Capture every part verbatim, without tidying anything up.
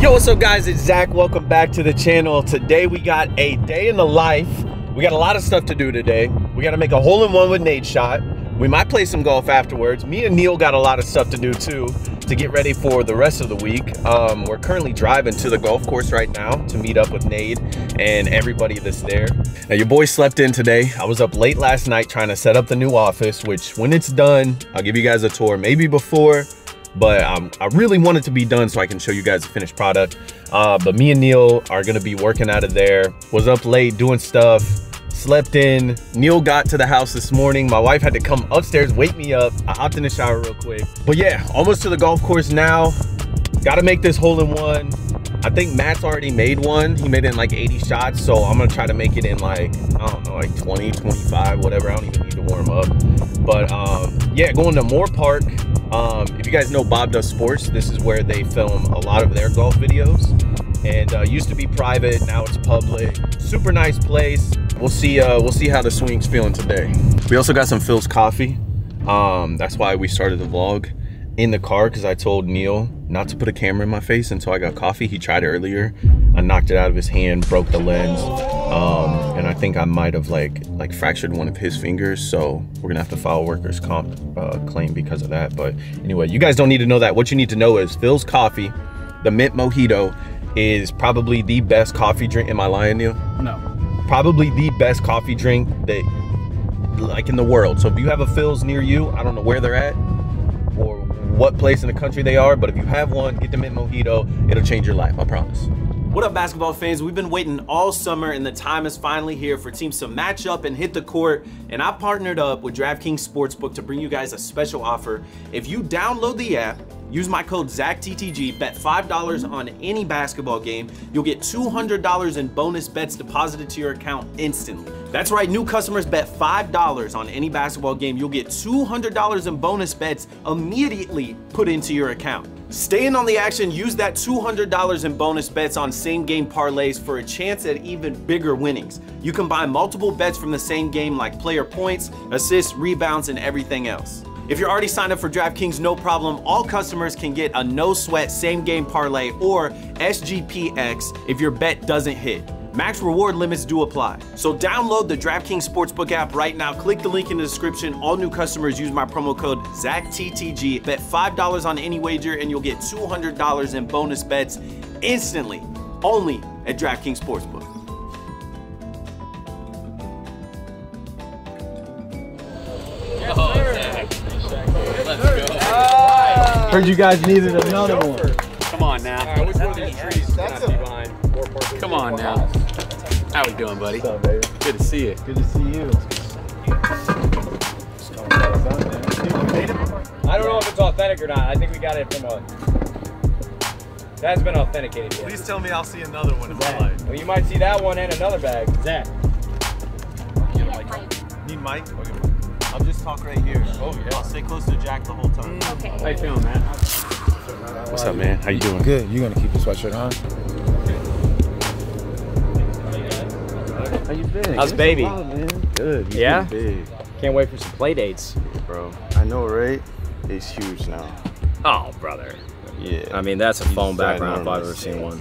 Yo, what's up guys, it's Zach. Welcome back to the channel. Today we got a day in the life. We got a lot of stuff to do today. We got to make a hole-in-one with Nadeshot. We might play some golf afterwards. Me and Neil got a lot of stuff to do too to get ready for the rest of the week. Um, we're currently driving to the golf course right now to meet up with Nade and everybody that's there. Now your boy slept in today. I was up late last night trying to set up the new office, which when it's done, I'll give you guys a tour, maybe before. But um, I really want it to be done so I can show you guys the finished product. Uh, but me and Neil are gonna be working out of there. Was up late doing stuff, slept in. Neil got to the house this morning. My wife had to come upstairs, wake me up. I hopped in the shower real quick. But yeah, almost to the golf course now. Gotta make this hole in one. I think Matt's already made one. He made it in like eighty shots. So I'm gonna try to make it in like, I don't know, like twenty, twenty-five, whatever. I don't even need to warm up. But um, yeah, going to Moorpark. Um, if you guys know Bob Does Sports, this is where they film a lot of their golf videos. And uh, used to be private, now it's public. Super nice place. We'll see. Uh, we'll see how the swing's feeling today. We also got some Philz Coffee. Um, that's why we started the vlog in the car, because I told Neil not to put a camera in my face until I got coffee. He tried it earlier. I knocked it out of his hand, broke the lens, um, and I think I might have like like fractured one of his fingers. So we're gonna have to file workers' comp uh, claim because of that. But anyway, you guys don't need to know that. What you need to know is Philz Coffee, the mint mojito, is probably the best coffee drink. Am I lying, Neil? No. Probably the best coffee drink that like in the world. So if you have a Philz near you, I don't know where they're at or what place in the country they are, but if you have one, get the mint mojito. It'll change your life, I promise. What up, basketball fans? We've been waiting all summer, and the time is finally here for teams to match up and hit the court, and I partnered up with DraftKings Sportsbook to bring you guys a special offer. If you download the app, use my code Zack T T G, bet five dollars on any basketball game, you'll get two hundred dollars in bonus bets deposited to your account instantly. That's right, new customers bet five dollars on any basketball game, you'll get two hundred dollars in bonus bets immediately put into your account. Staying on the action, use that two hundred dollars in bonus bets on same game parlays for a chance at even bigger winnings. You combine multiple bets from the same game like player points, assists, rebounds, and everything else. If you're already signed up for DraftKings, no problem. All customers can get a no-sweat same-game parlay or S G P X if your bet doesn't hit. Max reward limits do apply. So download the DraftKings Sportsbook app right now. Click the link in the description. All new customers use my promo code Zack T T G. Bet five dollars on any wager and you'll get two hundred dollars in bonus bets instantly, only at DraftKings Sportsbook. Heard you guys needed another one. Come on now. All right, which one of these trees is not behind? Come on now. How we doing, buddy? What's up, baby? Good to see you. Good to see you. I don't know if it's authentic or not. I think we got it from a. That's been authenticated. Yet. Please tell me I'll see another one in my life. Well, you might see that one and another bag. Zach. You don't like need Mike? Okay. I'll just talk right here. Oh, yeah. I'll stay close to Jack the whole time. Okay. How you feeling, man? What's up, man? How you doing? Good. You gonna keep the sweatshirt on? Huh? How you been? How's baby? Lot, man. Good. You yeah. Big. Can't wait for some play dates, bro. I know, right? It's huge now. Oh, brother. Yeah. I mean, that's a phone background if I've ever seen one.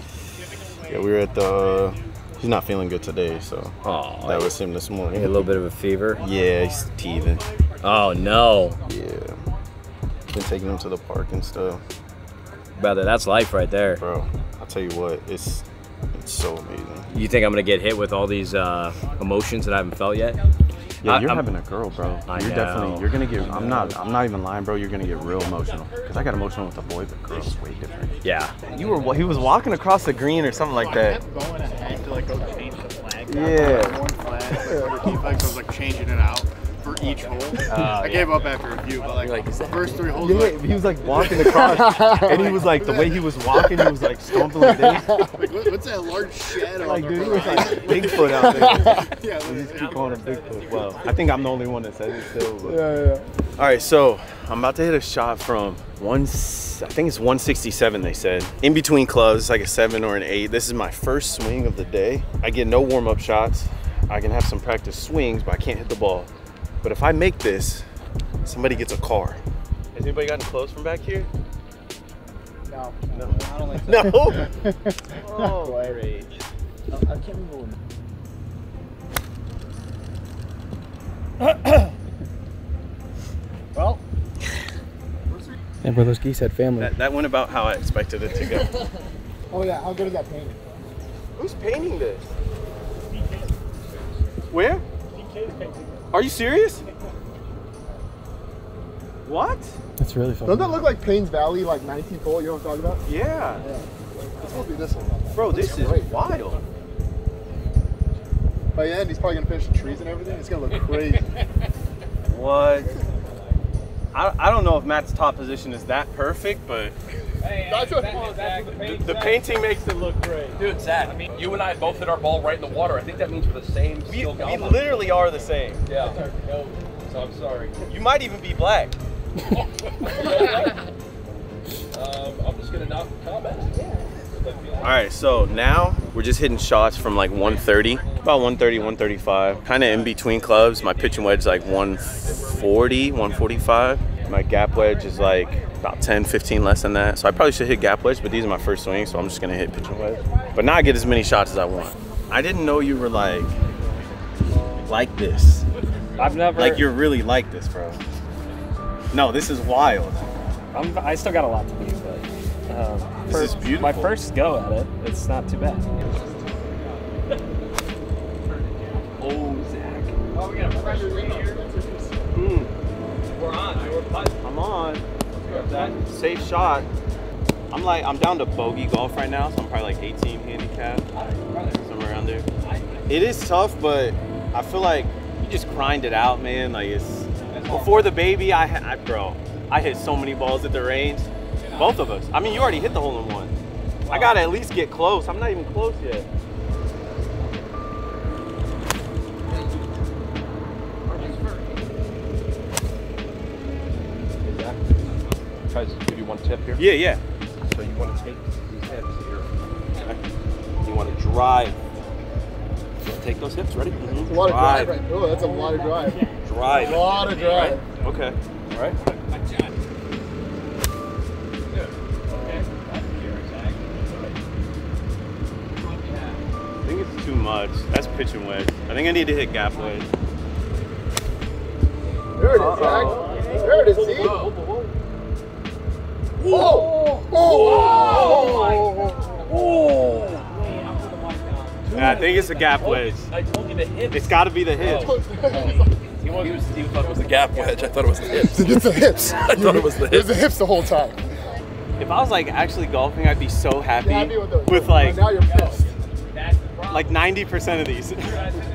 Yeah, we were at the. He's not feeling good today, so oh, that was him this morning. A little bit of a fever? Yeah, he's teething. Oh, no. Yeah. Been taking him to the park and stuff. Brother, that's life right there. Bro, I'll tell you what, it's it's so amazing. You think I'm going to get hit with all these uh, emotions that I haven't felt yet? Yeah, I, you're I'm, having a girl, bro. I you're know. definitely, you're going to get, I'm not I'm not even lying, bro. You're going to get real emotional. Because I got emotional with a boy, but girls way different. Yeah. You were, he was walking across the green or something like that. Go change the flag. Yeah. One flag. He like was like changing it out for each hole. Uh, I yeah. gave up after a few, but like, like the first three holes. Yeah, like, he was like walking across, and he was like the way he was walking, he was like stomping like this. Like, what, what's that large shadow? Like dude, he was like Bigfoot out there. Yeah. Literally. Just keep calling him Bigfoot. Wow. I think I'm the only one that says it still. But. Yeah, yeah. All right, so I'm about to hit a shot from one. I think it's one sixty-seven. They said in between clubs, it's like a seven or an eight. This is my first swing of the day. I get no warm-up shots. I can have some practice swings, but I can't hit the ball. But if I make this, somebody gets a car. Has anybody gotten close from back here? No. No, no, no. I don't like that. No? Oh, great. Oh, I can't remember one. Well. And where those geese had family. That, that went about how I expected it to go. Oh yeah, how good is that painting? Who's painting this? D K. Where? D K is painting. Are you serious? What? That's really funny. Doesn't that look like Payne's Valley, like nineteenth hole? You know what I'm talking about? Yeah. Yeah. It's supposed to be this one. Bro, this is great. Wild. By the end, he's probably gonna finish the trees and everything. It's gonna look crazy. What? I, I don't know if Matt's top position is that perfect, but hey, that's what, that, that's what the, paint the, the painting makes it look great. Dude, Zach, I mean, you and I both hit our ball right in the water. I think that means we're the same. We, we literally are the same. Yeah. So I'm sorry. You might even be black. um, I'm just gonna not comment. All right, so now we're just hitting shots from like one thirty, about one thirty, one thirty-five, kind of in between clubs. My pitching wedge is like one forty, one forty-five. My gap wedge is like about ten, fifteen less than that. So I probably should hit gap wedge, but these are my first swings, so I'm just gonna hit pitching wedge. But now I get as many shots as I want. I didn't know you were like, like this. I've never. Like you're really like this, bro. No, this is wild. I'm, I still got a lot to do, but um, this first, is beautiful. My first go at it, it's not too bad. Oh, Zach. Oh, we got a fresh green here. Mm. We're on. We're putting. I'm on. That safe shot. I'm like, I'm down to bogey golf right now, so I'm probably like eighteen handicap, somewhere around there. It is tough, but I feel like you just grind it out, man. Like it's. Before the baby, I, I bro, I hit so many balls at the range. Both of us. I mean, you already hit the hole in one. Wow. I gotta at least get close. I'm not even close yet. Try to give you one tip here. Yeah, yeah. So you want to take these hips here. Okay. You want to drive. So take those hips. Ready? Mm-hmm. That's a lot drive. Of drive. Right? Oh, that's a lot of drive. Drive. A lot of drive. Right. Okay. All right. I think it's too much. That's pitching wedge. I think I need to hit gap wedge. There it is, Zach. There it is, see? Whoa! Whoa! Whoa! Whoa! Yeah, I think it's a gap wedge. I told you the hip. It's got to be the hip. He was, he thought it was the gap wedge. I thought it was the hips. It's the hips. I thought it was the hips. It was the hips the whole time. If I was like actually golfing, I'd be so happy, yeah, with, with like now you're pissed. Like ninety percent of these.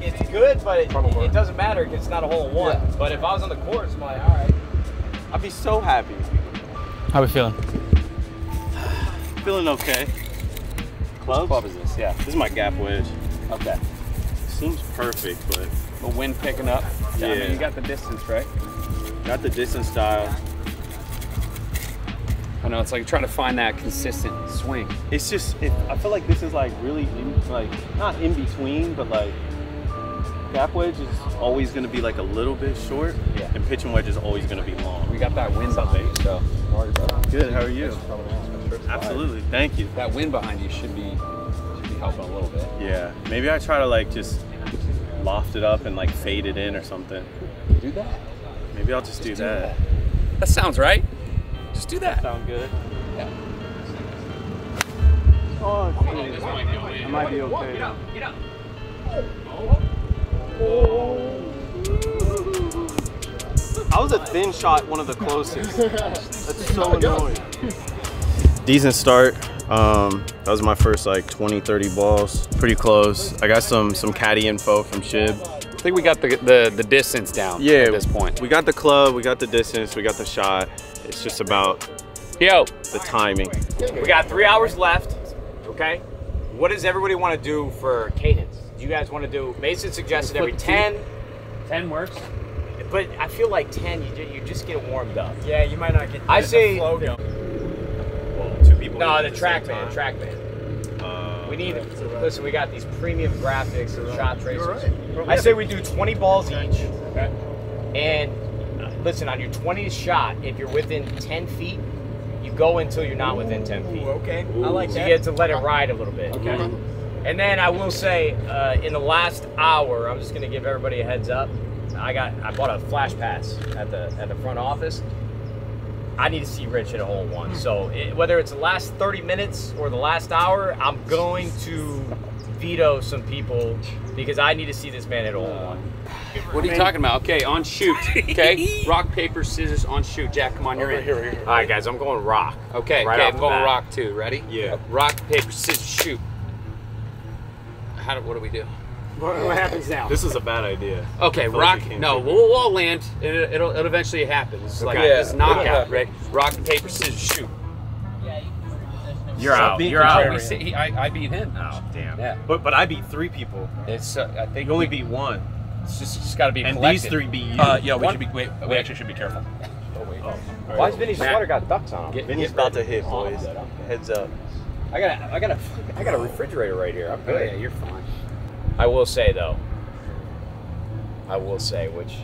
It's good, but it, it doesn't matter because it's not a hole in one. Yeah. But if I was on the course, I'm like, all right, I'd be so happy. How are we feeling? Feeling okay. Club? What club is this? Yeah. This is my gap wedge. Okay. Seems perfect, but. The wind picking up. Yeah. I mean, you got the distance, right? Got the distance style. I know, it's like trying to find that consistent swing. It's just, it, I feel like this is like really, in, like, not in between, but like, gap wedge is always going to be like a little bit short, yeah, and pitching wedge is always going to be long. We got that wind behind you, so. How are you, brother? Good, how are you? Absolutely, thank you. That wind behind you should be, should be helping a little bit. Yeah, maybe I try to like just loft it up and like fade it in or something. Do that. Maybe I'll just, just do, do that. that. That sounds right. Just do that. that sound good. Yeah. Oh, oh no, this might be okay. I might be okay. Get up, get up. Oh. Oh. I was a thin shot, one of the closest. That's so annoying. Decent start. Um, that was my first like twenty, thirty balls. Pretty close. I got some some caddy info from Shib. I think we got the, the, the distance down, yeah, at this point. We got the club, we got the distance, we got the shot. It's just about Yo. the timing. We got three hours left, okay? What does everybody want to do for cadence? Do you guys want to do, Mason suggested every ten. ten works. But I feel like ten, you, you just get warmed up. Yeah, you might not get the, I say, the flow going. No, the track band, track band. Uh, we need, right. Listen, we got these premium graphics and shot tracers. Right. I say we do twenty balls each. Okay. And uh, listen, on your twentieth shot, if you're within ten feet, you go until you're not within ten feet. Ooh, okay, Ooh. I like so that. You get to let it ride a little bit. Okay. And then I will say, uh, in the last hour, I'm just going to give everybody a heads up. I got I bought a flash pass at the at the front office. I need to see Rich hit a hole in one. So it, whether it's the last thirty minutes or the last hour, I'm going to veto some people because I need to see this man hit a hole in one. What are you talking about? Okay, on shoot. Okay, rock, paper, scissors, on shoot. Jack, come on, you're in. Here, here, here. All right, guys, I'm going rock. Okay, right okay I'm going bat. rock too. Ready? Yeah. Rock, paper, scissors, shoot. How do, what do we do? What, what happens now? This is a bad idea. Okay, rock. Like no, we'll, we'll land. It, it'll, it'll eventually happen. It's okay. like yeah. this knockout, right? Rock, paper, scissors, shoot. Yeah, you can You're out. You're out. We see, he, I, I beat him. Oh, damn. Yeah. But but I beat three people. It's. Uh, I think you only we, beat one. It's just, it's just got to be. And collected. These three beat you. Uh, yeah, we one, should be. Wait, wait. We actually should be careful. Oh wait. Oh. Why right. is Vinny's sweater got ducks on him? Get, Vinny's get about to hit, boys. Heads up. I got a, I got a, I got a refrigerator right here. I'm good. Oh, yeah, you're fine. I will say though, I will say, which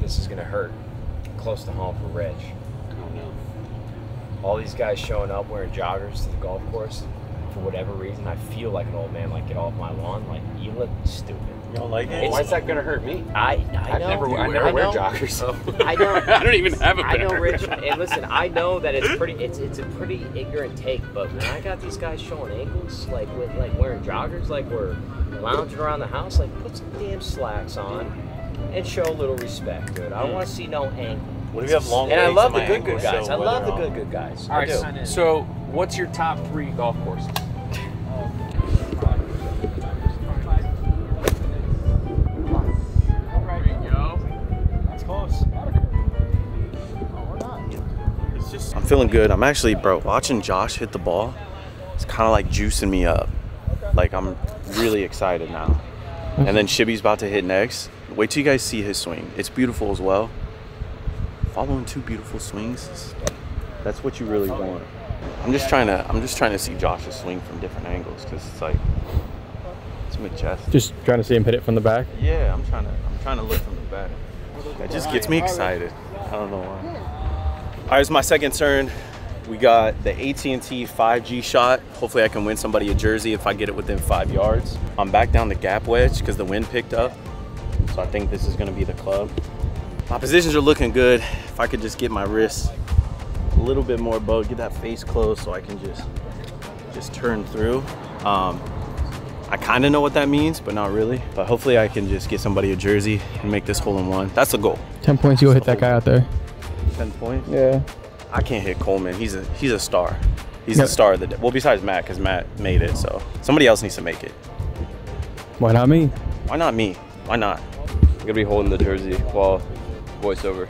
this is gonna hurt close to home for Rich. Oh no! All these guys showing up wearing joggers to the golf course for whatever reason. I feel like an old man. Like, get off my lawn. Like, you look stupid. You don't like it? Why is that gonna hurt me? I I know. Never, I never I wear know. joggers. So. I know. I don't even have a pair. I know, Rich. And listen, I know that it's pretty. It's it's a pretty ignorant take, but when I got these guys showing ankles, like with like wearing joggers, like we're lounging around the house, like put some damn slacks on and show a little respect, dude. I don't want to see no ankle. What do you have long? And I love the good good guys. So I love the on. good good guys. All right. So, what's your top three golf courses? I'm feeling good. I'm actually, bro, watching Josh hit the ball, it's kind of like juicing me up. Like, I'm really excited now. And then Shibby's about to hit next. Wait till you guys see his swing. It's beautiful as well. Following two beautiful swings, that's what you really want. I'm just trying to, I'm just trying to see Josh's swing from different angles because it's like, it's majestic. Just trying to see him hit it from the back? Yeah, I'm trying to, I'm trying to look from the back. That just gets me excited. I don't know why. All right, it's my second turn. We got the A T and T five G shot. Hopefully I can win somebody a jersey if I get it within five yards. I'm back down the gap wedge because the wind picked up. So I think this is gonna be the club. My positions are looking good. If I could just get my wrist a little bit more bow, get that face close so I can just, just turn through. Um, I kind of know what that means, but not really. But hopefully I can just get somebody a jersey and make this hole in one. That's the goal. ten points, you'll hit that guy out there. ten points? Yeah. I can't hit Coleman. He's a he's a star. He's yep. a star of the day. Well, besides Matt, because Matt made it. So somebody else needs to make it. Why not me? Why not me? Why not? I'm going to be holding the jersey while voiceover.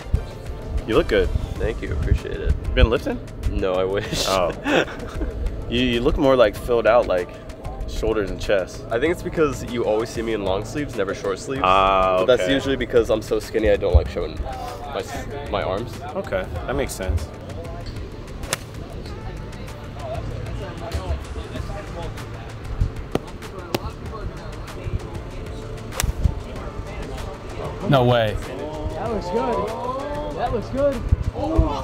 You look good. Thank you. Appreciate it. You been lifting? No, I wish. Oh. you, you look more like filled out, like shoulders and chest. I think it's because you always see me in long sleeves, never short sleeves. Ah, okay. But that's usually because I'm so skinny I don't like showing my, my arms. Okay, that makes sense. No way. That looks good. That looks good. Oh.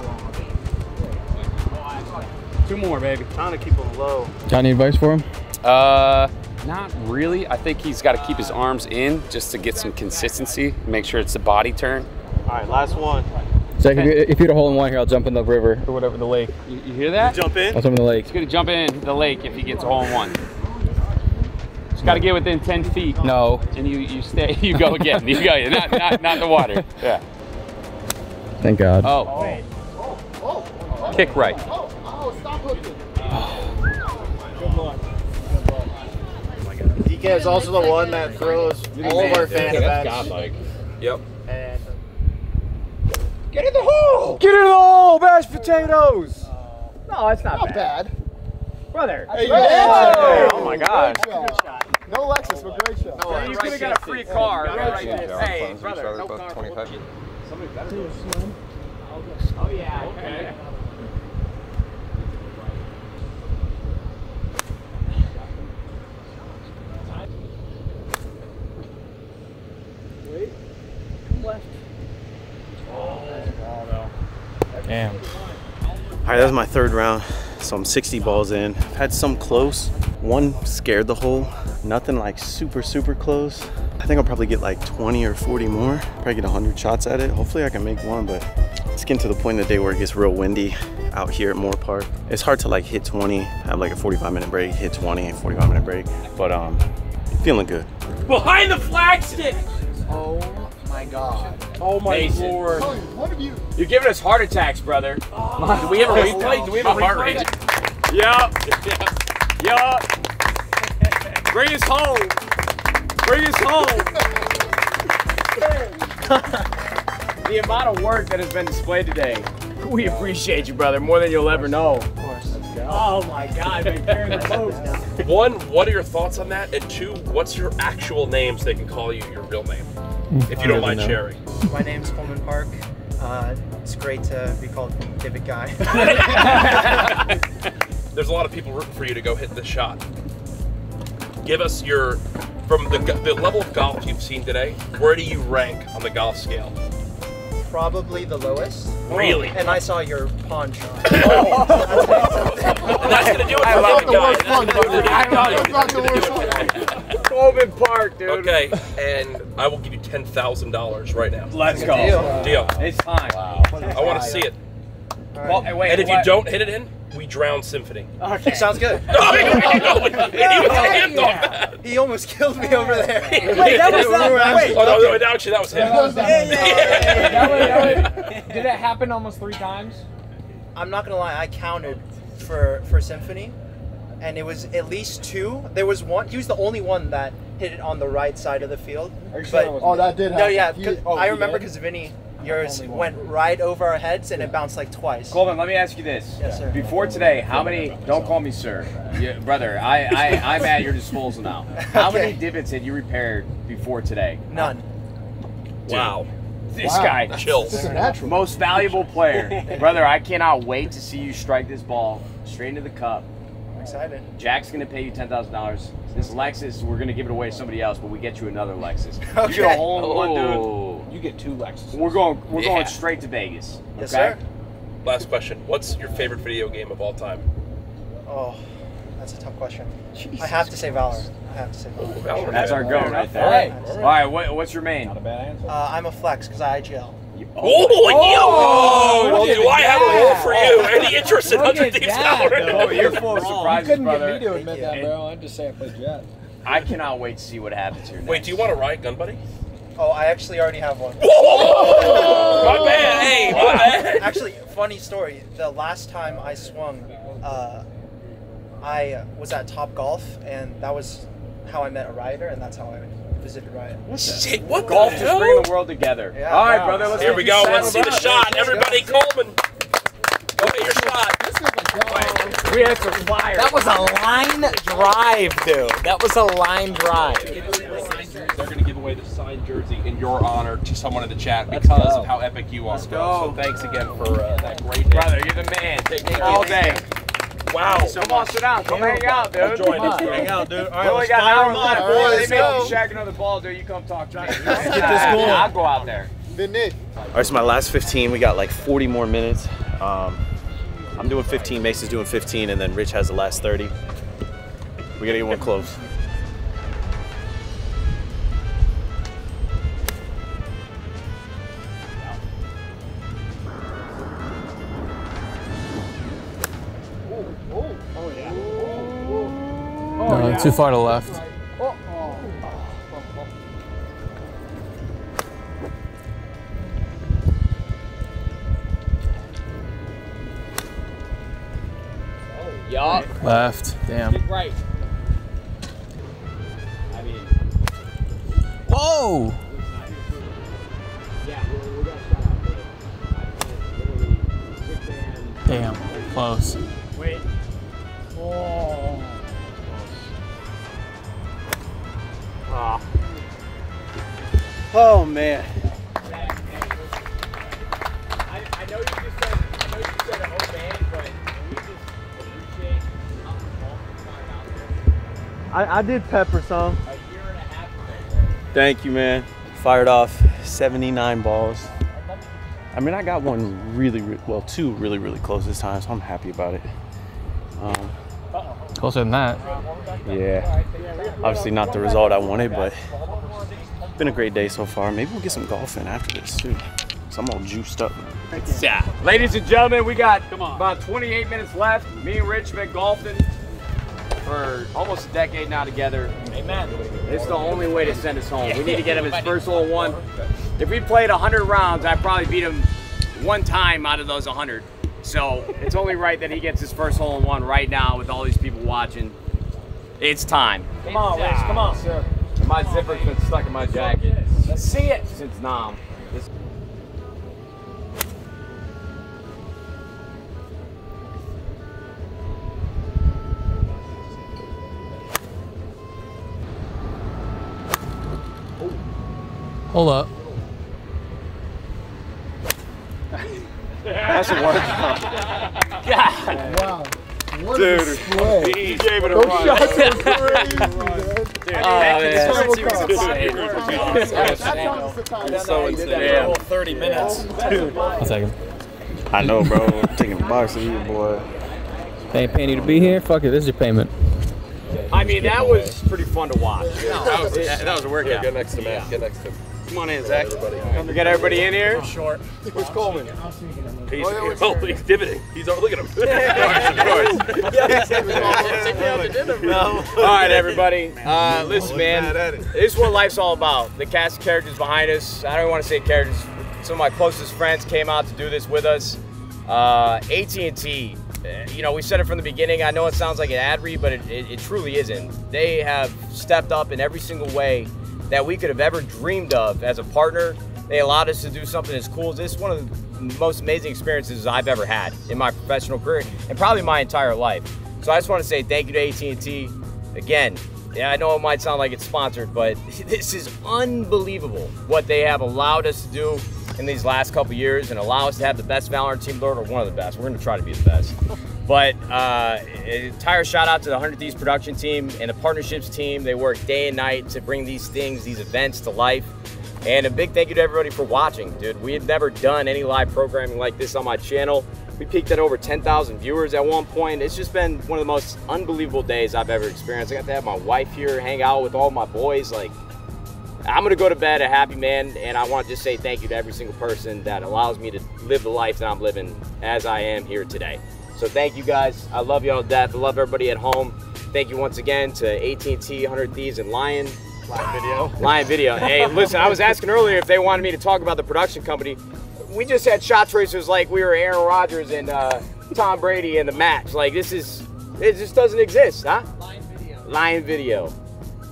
Two more, baby. Trying to keep them low. Got any advice for him? Uh, not really. I think he's got to keep his arms in just to get some consistency. Make sure it's the body turn. All right, last one. Zach, okay. if, if you hit a hole in one here, I'll jump in the river or whatever, the lake. You, you hear that? You jump in? I'll jump in the lake. He's going to jump in the lake if he gets a hole in one. Just got to get within ten feet. No. And you, you stay, you go again. you go again. Not, not, not the water. Yeah. Thank God. Oh. oh. oh. oh. oh. Kick right. Oh, oh. Stop hooking. Oh. Good luck. D K is also the one that throws all of our fan events. Godlike. Yep. And get in the hole! Get in the hole! Mashed potatoes! No, it's not, not bad. bad. Brother. Hey, yeah. Oh my gosh. No Lexus, but great shot. No, you could have got a free car. Right hey, brother. No car. Somebody better do it. Oh, yeah. Okay. All right, that was my third round. So I'm sixty balls in. I've had some close. One scared the hole. Nothing like super, super close. I think I'll probably get like twenty or forty more. Probably get one hundred shots at it. Hopefully I can make one, but it's getting to the point of the day where it gets real windy out here at Moorpark. It's hard to like hit twenty, have like a forty-five minute break, hit twenty and forty-five minute break. But um, feeling good. Behind the flag stick! Oh my God. Oh my Mason. Lord. Tony, what have you? You're giving us heart attacks, brother. Oh, do we ever replay? Do we ever replay? Yup. Yup. Yup. Bring us home. Bring us home. The amount of work that has been displayed today. We appreciate you, brother, more than you'll ever know. Of course. Let's go. Oh my God, man, carrying the boat now. One, what are your thoughts on that? And two, what's your actual name so they can call you your real name? If you don't mind sharing. My name's Coleman Park. Uh, it's great to be called Divot Guy. There's a lot of people rooting for you to go hit this shot. Give us your, from the, the level of golf you've seen today, where do you rank on the golf scale? Probably the lowest. Really? And I saw your pawn shot. Oh. That's going to do it for Divot Guy. That's going to do it for Divot Guy. Coleman Park, dude. Okay, and I will give you ten thousand dollars right now. Let's go. Deal. Deal. It's time. Wow. I want to see it. Right. Well, hey, wait, and if what? you don't hit it in, we drown Symphony. Okay, sounds good. He almost killed me over there. Wait, that was not. Wait. Oh no, no, actually, that was him. That was him. Did it happen almost three times? I'm not gonna lie, I counted for for Symphony. And it was at least two. There was one. He was the only one that hit it on the right side of the field. But, sure oh, that did happen. No, yeah. He, oh, I remember because Vinny, yours went right over our heads and yeah. it bounced like twice. Coleman, let me ask you this. Yes, sir. Before today, how many, don't call me sir, yeah, brother, I, I, I'm at your disposal now. How okay. many divots had you repaired before today? None. Wow. This wow. guy. Chills. This is natural. Most valuable player. Brother, I cannot wait to see you strike this ball straight into the cup. Excited. Jack's gonna pay you ten thousand dollars. This Lexus, we're gonna give it away to somebody else, but we get you another Lexus. Okay. You get a whole one, oh. dude. You get two Lexuses. We're going. We're yeah. going straight to Vegas. Yes, okay? sir. Last question. What's your favorite video game of all time? Oh, that's a tough question. Jesus I have to say Valorant. I have to say Valorant. Oh, Valorant. That's our go right there. All right. All right. All right. What, what's your main? Not a bad answer. Uh, I'm a flex because I I G L. Oh, oh, oh do I have a role for you? Any interest in one hundred Thieves Valorant? Oh, you're full of surprises, you couldn't brother. Get me to admit that, bro. I'm just saying I played Jet. I cannot wait to see what happens here next. Wait, do you want a riot gun, buddy? Oh, I actually already have one. Whoa! My bad, hey, my bad. Actually, funny story. The last time I swung, uh, I was at Top Golf, and that was how I met a rioter, and that's how I visited Riot. What shit? What golf is bringing the world together? Yeah, all right, wow. brother. Let's Here we go. Let's see the up. shot. Let's Everybody, go. Coleman, go get your shot. This is a goal. We had some fire. That was a line drive, dude. That was a line drive. They're going to give away the signed jersey in your honor to someone in the chat because of how epic you are. Let's go. So thanks again for uh, that great day. Brother, you're the man. Take care all day. Wow. So come on, sit down. Come hang out, dude. Come on. Hang out, dude. All right, we got an hour left, boys. They make you shack another ball, dude. You come talk to me. Let's get this going. I'll go out there. All right, so my last fifteen, we got like forty more minutes. Um, I'm doing fifteen, Mason's doing fifteen, and then Rich has the last thirty. We got to get one close. No, too far to the left. Oh, oh, oh, oh. Oh, yup. Left. Damn. Get right. I mean. Whoa! Damn. Close. Wait. Whoa. Oh. Oh man. I, I know you just said I know you just said an old man, but we just appreciate how the ball can find out there. I, I did pepper some. A year and a half ago. Thank you, man. Fired off seventy-nine balls. I mean, I got one really, really well, two really, really close this time, so I'm happy about it. Um, Closer than that. Yeah. Obviously not the result I wanted, but it's been a great day so far. Maybe we'll get some golf in after this, too. So I'm all juiced up. Yeah. Ladies and gentlemen, we got Come on. about twenty-eight minutes left. Me and Rich have been golfing for almost a decade now together. Amen. It's the only way to send us home. We need to get him his first hole in one. If we played one hundred rounds, I'd probably beat him one time out of those one hundred. So it's only right that he gets his first hole in one right now with all these people watching. It's time. Come on, Rich. Come on, sir. My zipper's been stuck in my jacket. Let's see it. Since Nam. Hold up. That's a workout. God. Wow. What dude, a sweat. He gave it a run. Those shots are crazy, dude. Oh, man. That's so insane. thirty minutes. Dude. One second. I know, bro. I'm taking the box of you, boy. They ain't paying you to be here? Fuck it. This is your payment. I mean, that was pretty fun to watch. No, that, was, that, that was a workout. Yeah, get next to Matt. Yeah. Get next to him. Come on in, Zach. We got everybody in here. Short. Where's Coleman? He's, oh, he's divoting. He's over. Look at him. Of course, of course. All right, everybody. Uh, listen, man. This is what life's all about. The cast of characters behind us. I don't want to say characters. Some of my closest friends came out to do this with us. Uh, A T and T. You know, we said it from the beginning. I know it sounds like an ad read, but it, it, it truly isn't. They have stepped up in every single way that we could have ever dreamed of as a partner. They allowed us to do something as cool as this. One of the most amazing experiences I've ever had in my professional career and probably my entire life. So I just want to say thank you to A T and T. Again, yeah, I know it might sound like it's sponsored, but this is unbelievable what they have allowed us to do in these last couple years and allow us to have the best Valorant team in the world, or one of the best. We're going to try to be the best. But uh, entire shout out to the one hundred Thieves production team and the partnerships team. They work day and night to bring these things, these events to life. And a big thank you to everybody for watching, dude. We had never done any live programming like this on my channel. We peaked at over ten thousand viewers at one point. It's just been one of the most unbelievable days I've ever experienced. I got to have my wife here, hang out with all my boys. Like, I'm gonna go to bed a happy man, and I want to just say thank you to every single person that allows me to live the life that I'm living as I am here today. So thank you guys. I love y'all to death. I love everybody at home. Thank you once again to A T and T, one hundred Thieves, and Lion. Lion Video. Lion Video. Hey, listen, I was asking earlier if they wanted me to talk about the production company. We just had shot tracers like we were Aaron Rodgers and uh, Tom Brady in the match. Like, this is, it just doesn't exist, huh? Lion Video. Lion Video.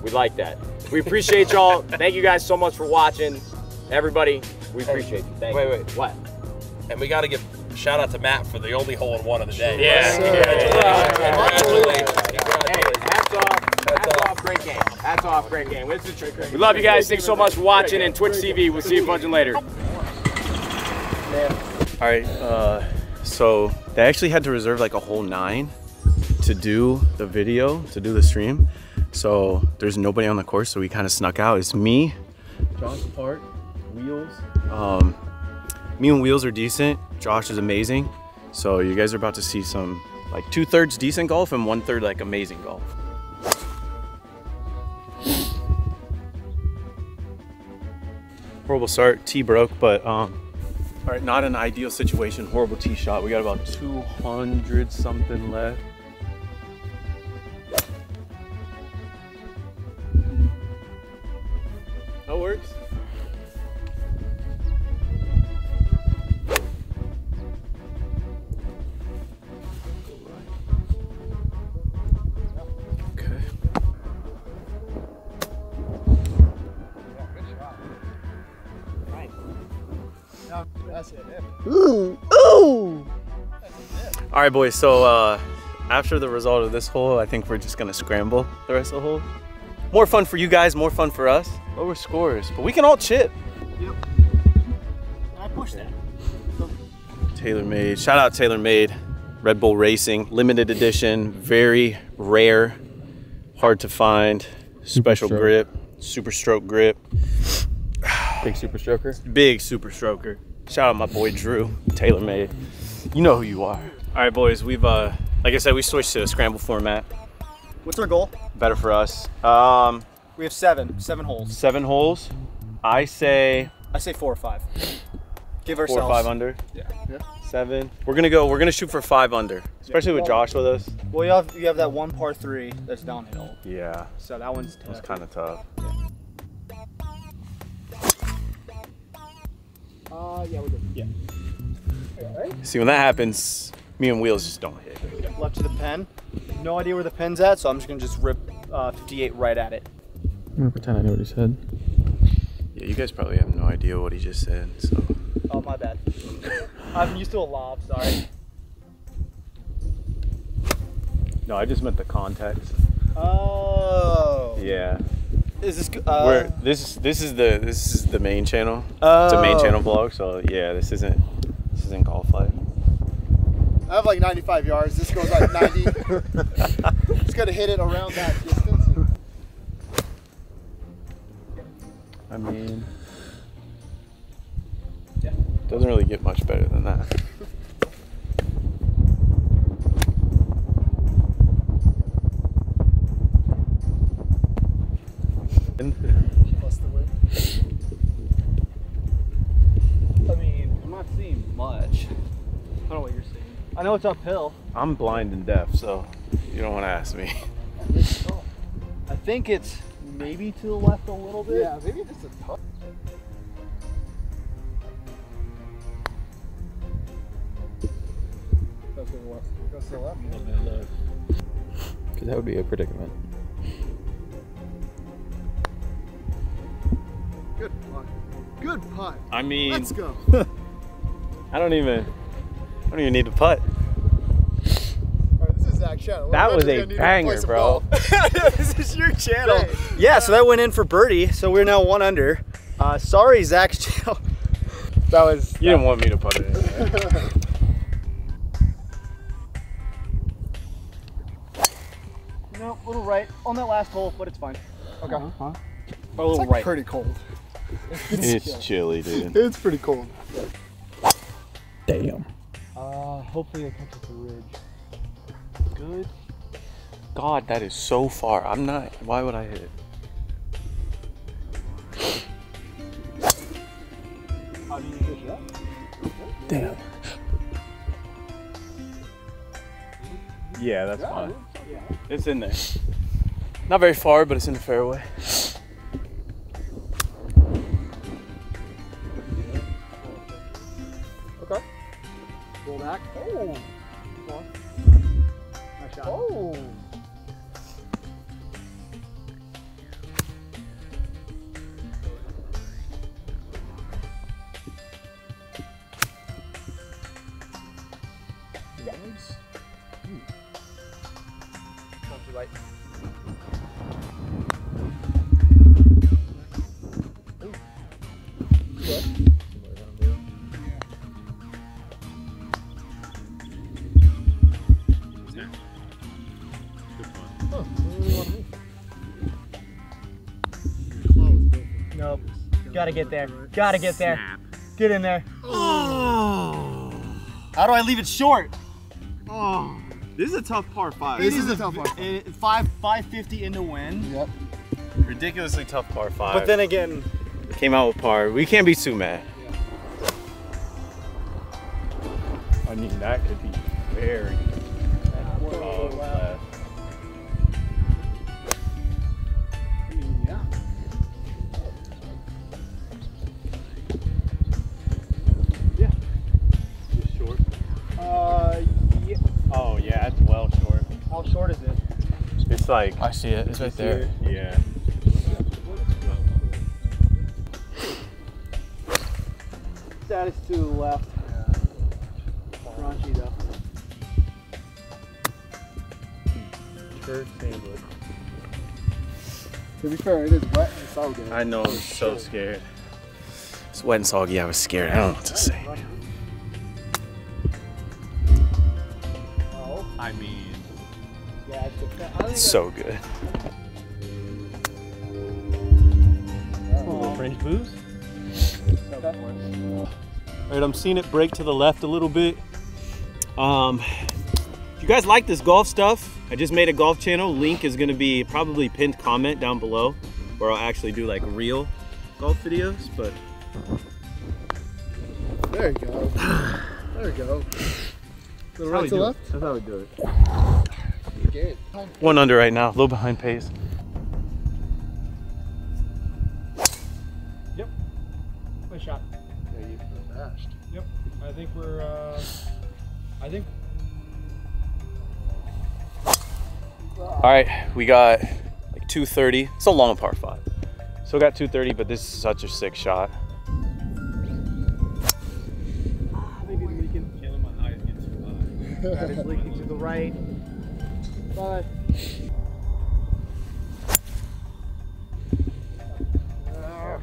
We like that. We appreciate y'all. Thank you guys so much for watching. Everybody, we appreciate you. Thank wait, wait. You. What? And we got to give... shout out to Matt for the only hole in one of the day. Yeah. yeah. Congratulations. Hey, hats off. Hats off. Great game. Hats off. Great game. What's the trick? We love you guys. Thanks so much for watching. And Twitch T V. We'll see you bunch later. All right. Uh, so they actually had to reserve like a whole nine to do the video, to do the stream. So there's nobody on the course. So we kind of snuck out. It's me, Johnson Park, Wheels. Um, me and Wheels are decent. Josh is amazing. So you guys are about to see some like two thirds decent golf and one third like amazing golf. Horrible start, tee broke, but um, all right, not an ideal situation, horrible tee shot. We got about two hundred something left. That works. Ooh, ooh. All right, boys, so uh, after the result of this hole, I think we're just gonna scramble the rest of the hole. More fun for you guys, more fun for us. Lower scores, but we can all chip. Yep. I push that. Taylor Made, shout out Taylor Made, Red Bull Racing, limited edition, very rare, hard to find, special grip, super stroke grip. Big super stroker? Big super stroker. Shout out my boy Drew, Taylor Made. You know who you are. All right, boys, we've, uh, like I said, we switched to a scramble format. What's our goal? Better for us. Um, we have seven, seven holes. Seven holes. I say... I say four or five. Give ourselves... Four or five under? Yeah. Yeah. Seven. We're gonna go, we're gonna shoot for five under, especially with Josh with us. Well, you have, you have that one par three that's downhill. Yeah. So that one's tough. That's kind of tough. Yeah. Uh, yeah, we did. Yeah. Right. See, when that happens, me and Wheels just don't hit. Left to the pen. No idea where the pen's at, so I'm just gonna just rip uh, fifty-eight right at it. I'm gonna pretend I know what he said. Yeah, you guys probably have no idea what he just said, so. Oh, my bad. I'm used to a lob, sorry. No, I just meant the context. Oh. Yeah. Is this uh, We're, this this is the this is the main channel. Oh. It's a main channel vlog, so yeah, this isn't this isn't golf life. I have like ninety-five yards. This goes like ninety. Just gotta hit it around that distance. I mean, yeah, doesn't really get much better than that. I mean, I'm not seeing much. I don't know what you're seeing. I know it's uphill. I'm blind and deaf, so you don't want to ask me. I think it's maybe to the left a little bit. Yeah, maybe just a touch. Go to the left. Go to the left. A little bit left. Because that would be a predicament. Good putt. Good putt. I mean, let's go. I don't even. I don't even need to putt. All right, this is Zach Shadow. That was a banger, bro. This is your channel. Yeah, so that went in for birdie. So we're now one under. Uh, sorry, Zach Shadow. That was. You didn't want me to putt it in. Yeah. You know, a little right on that last hole, but it's fine. Okay. Uh-huh. A little it's like right. Pretty cold. It's, it's chilly, dude. It's pretty cold. Damn. Uh, hopefully I catch the ridge. Good. God, that is so far. I'm not. Why would I hit it? How do you catch that? Damn. Yeah, that's fine. Yeah. It's in there. Not very far, but it's in the fairway. Roll back. Oh! Nice shot. Oh! Yeah. Mm. Not too light. Gotta get there. Gotta get there. Snap. Get in there. Oh. How do I leave it short? Oh. This is a tough par five. This, this is, is a tough par five. Five, five fifty in the wind. Yep. Ridiculously tough par five. But then again, came out with par. We can't be too mad. Yeah. I mean, that could be very. Oh, wow. Like I see it. It's right there. It. Yeah. That is to the left. Yeah. Raunchy though. Church sandwich. To be fair, it is wet and soggy. I know. I'm so scared. It's wet and soggy. I was scared. I don't know what to say. Oh. I mean. Yeah, it's so good. Oh, French booze? So All right, I'm seeing it break to the left a little bit. Um, if you guys like this golf stuff, I just made a golf channel. Link is gonna be probably pinned comment down below, where I'll actually do like real golf videos, but. There you go. There you go. Little right to left? That's how we do it. One under right now, a little behind pace. Yep. Nice shot. Yeah, you feel bashed. Yep. I think we're, uh, I think. All right, we got like two thirty. It's a long par five. So we got two thirty, but this is such a sick shot. That is leaking to the right. But uh,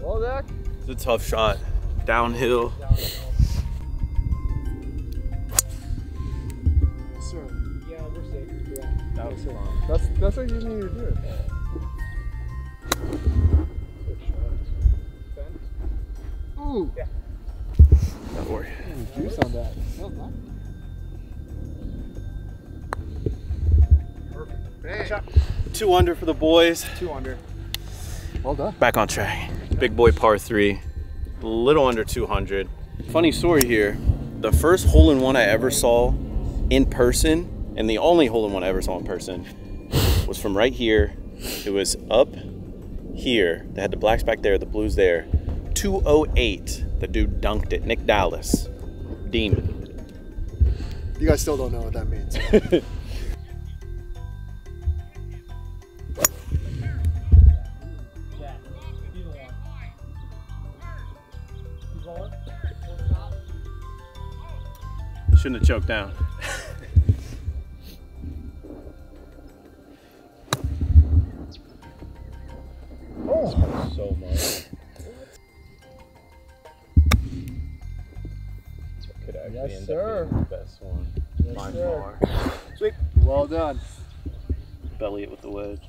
well, Zach. It's a tough shot. Downhill. Downhill. Yes, sir. Yeah, we're safe. Yeah. That was long. That's that's what you need to do. Good shot. Bend. Ooh. Yeah. Don't worry. Ooh, juice on that. Perfect. Two under for the boys. Two under. Well done. Back on track. Big boy par three. A little under two hundred. Funny story here. The first hole-in-one I ever saw in person, and the only hole-in-one I ever saw in person, was from right here. It was up here. They had the blacks back there, the blues there. two oh eight. The dude dunked it. Nick Dallas. Demon. You guys still don't know what that means. Shouldn't have choked down. Oh, so much. Yes, sir. Best one. Yes, by far. Sweet. Well done. Belly it with the wedge.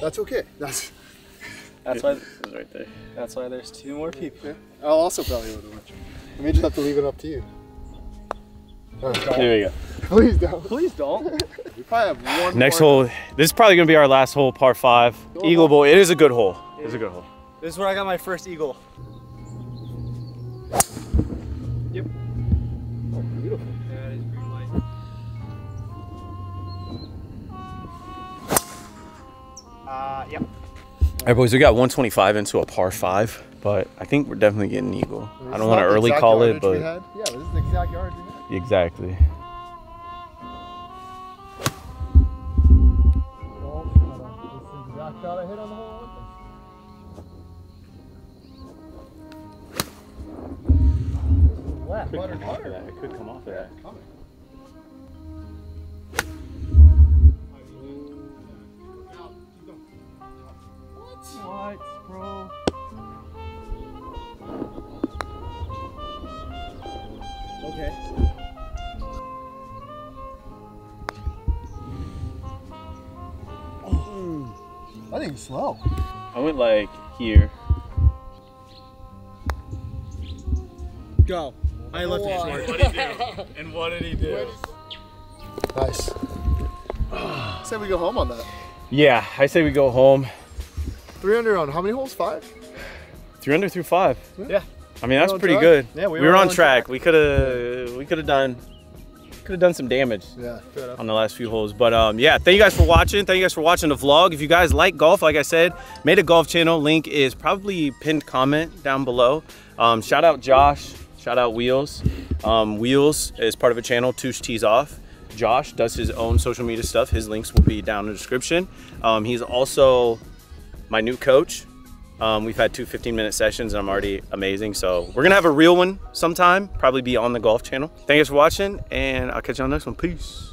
That's okay. That's that's why. This is right there. That's why there's two more people. Yeah. I'll also belly it with the wedge. I may just have to leave it up to you. Right, there you go. Please don't. Please don't. We probably have one. Next hole. This is probably gonna be our last hole, par five. Go Eagle Bowl. It is a good hole. It is a good hole. This is where I got my first eagle. Yep. Oh, beautiful. Yeah, it is green light. Uh, yep. All right, boys, we got one twenty-five into a par five, but I think we're definitely getting eagle. I don't want to early call it, but... Yeah, this is the exact yardage we had. Exactly. Well, this is the exact shot I hit on the hole. It could butter, come butter. Off of that. It could come off of that. What? What, bro? Okay. Oh, I think it's slow. I went like here. Go. I left it short. What did he do? And what did he do? Nice. I say we go home on that. Yeah, I say we go home. Three under on how many holes? Five? Three under through five. Yeah. yeah. I mean, that's pretty track. good. Yeah, we, we were on, on track. track. We could have yeah. we could have done could have done some damage yeah, on the last few holes. But um, yeah, thank you guys for watching. Thank you guys for watching the vlog. If you guys like golf, like I said, made a golf channel. Link is probably pinned comment down below. Um, shout out Josh. Shout out Wheels. Um, Wheels is part of a channel, Touche Tees Off. Josh does his own social media stuff. His links will be down in the description. Um, he's also my new coach. Um, we've had two fifteen minute sessions and I'm already amazing. So we're gonna have a real one sometime, probably be on the golf channel. Thank you guys for watching and I'll catch you on the next one. Peace.